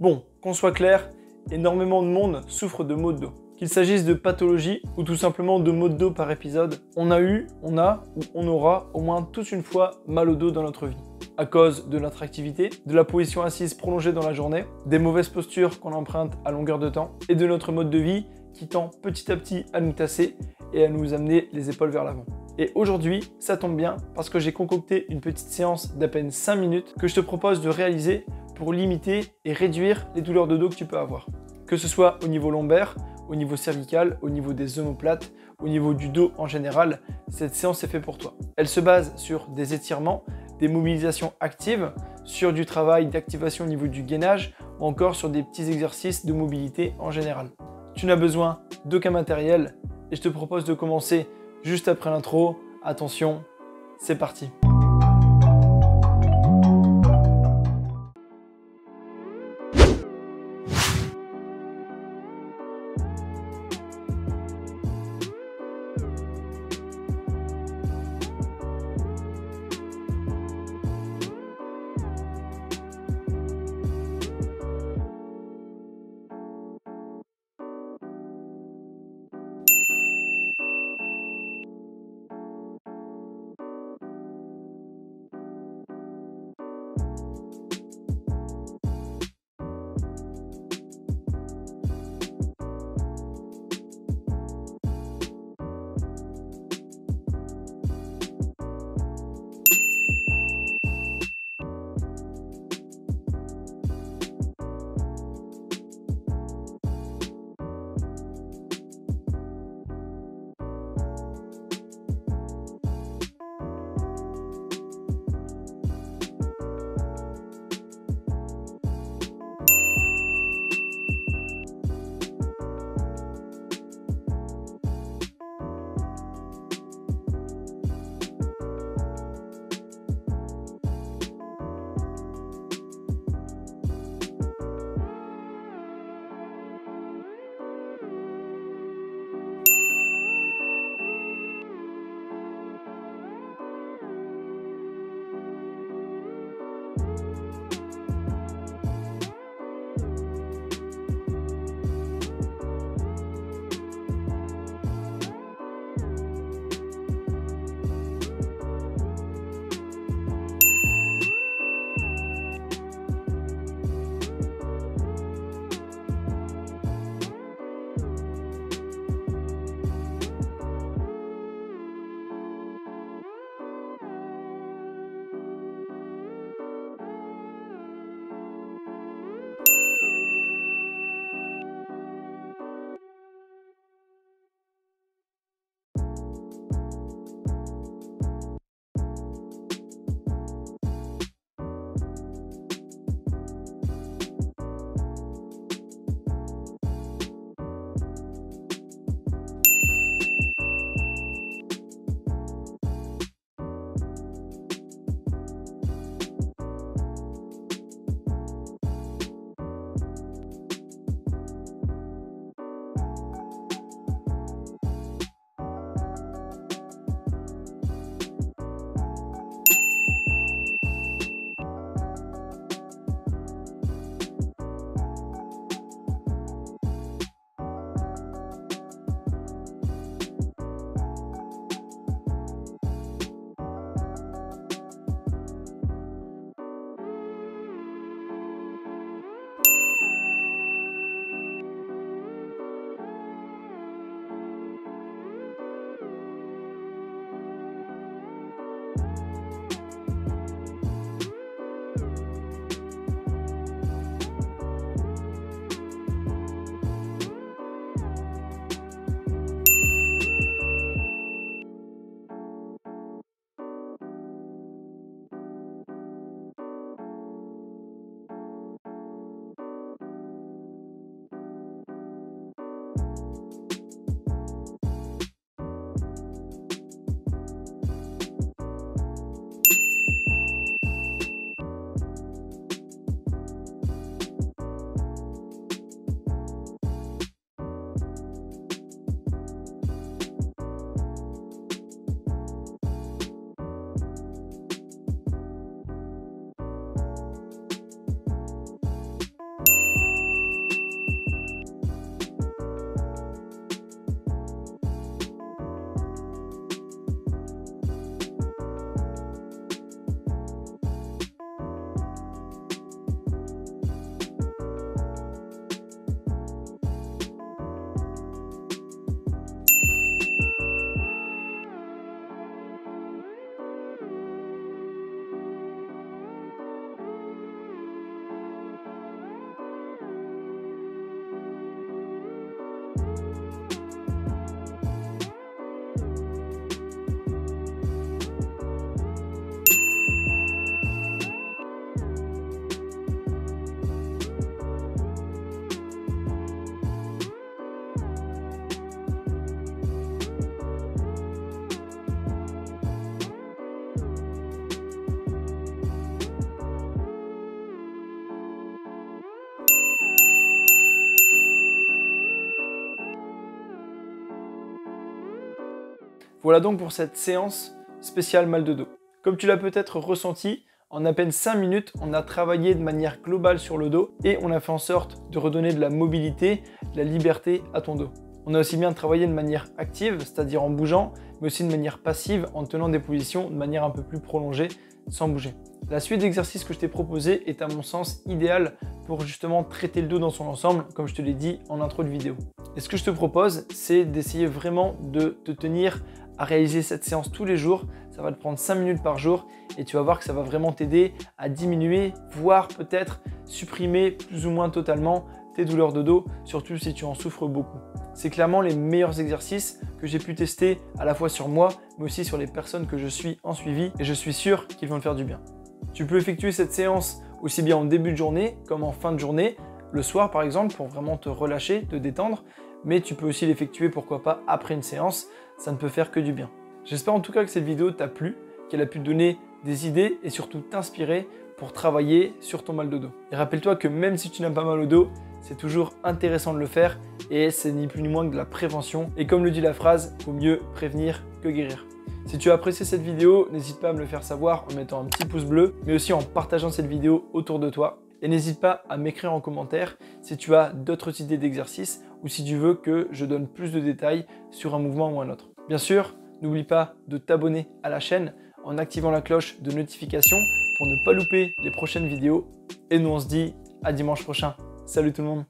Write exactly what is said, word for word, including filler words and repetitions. Bon, qu'on soit clair, énormément de monde souffre de maux de dos. Qu'il s'agisse de pathologies ou tout simplement de maux de dos par épisode, on a eu, on a ou on aura au moins tous une fois mal au dos dans notre vie. À cause de notre activité, de la position assise prolongée dans la journée, des mauvaises postures qu'on emprunte à longueur de temps et de notre mode de vie qui tend petit à petit à nous tasser et à nous amener les épaules vers l'avant. Et aujourd'hui, ça tombe bien parce que j'ai concocté une petite séance d'à peine cinq minutes que je te propose de réaliser pour limiter et réduire les douleurs de dos que tu peux avoir. Que ce soit au niveau lombaire, au niveau cervical, au niveau des omoplates, au niveau du dos en général, cette séance est faite pour toi. Elle se base sur des étirements, des mobilisations actives, sur du travail d'activation au niveau du gainage, ou encore sur des petits exercices de mobilité en général. Tu n'as besoin d'aucun matériel et je te propose de commencer juste après l'intro. Attention, c'est parti! Voilà donc pour cette séance spéciale mal de dos. Comme tu l'as peut-être ressenti, en à peine cinq minutes, on a travaillé de manière globale sur le dos et on a fait en sorte de redonner de la mobilité, de la liberté à ton dos. On a aussi bien travaillé de manière active, c'est-à-dire en bougeant, mais aussi de manière passive, en tenant des positions de manière un peu plus prolongée, sans bouger. La suite d'exercices que je t'ai proposé est à mon sens idéale pour justement traiter le dos dans son ensemble, comme je te l'ai dit en intro de vidéo. Et ce que je te propose, c'est d'essayer vraiment de te tenir à réaliser cette séance tous les jours. Ça va te prendre cinq minutes par jour et tu vas voir que ça va vraiment t'aider à diminuer, voire peut-être supprimer plus ou moins totalement tes douleurs de dos, surtout si tu en souffres beaucoup. C'est clairement les meilleurs exercices que j'ai pu tester à la fois sur moi, mais aussi sur les personnes que je suis en suivi et je suis sûr qu'ils vont te faire du bien. Tu peux effectuer cette séance aussi bien en début de journée comme en fin de journée, le soir par exemple, pour vraiment te relâcher, te détendre, mais tu peux aussi l'effectuer pourquoi pas après une séance, ça ne peut faire que du bien. J'espère en tout cas que cette vidéo t'a plu, qu'elle a pu te donner des idées et surtout t'inspirer pour travailler sur ton mal de dos. Et rappelle-toi que même si tu n'as pas mal au dos, c'est toujours intéressant de le faire et c'est ni plus ni moins que de la prévention. Et comme le dit la phrase, il vaut mieux prévenir que guérir. Si tu as apprécié cette vidéo, n'hésite pas à me le faire savoir en mettant un petit pouce bleu, mais aussi en partageant cette vidéo autour de toi. Et n'hésite pas à m'écrire en commentaire si tu as d'autres idées d'exercices ou si tu veux que je donne plus de détails sur un mouvement ou un autre. Bien sûr, n'oublie pas de t'abonner à la chaîne en activant la cloche de notification pour ne pas louper les prochaines vidéos. Et nous, on se dit à dimanche prochain. Salut tout le monde!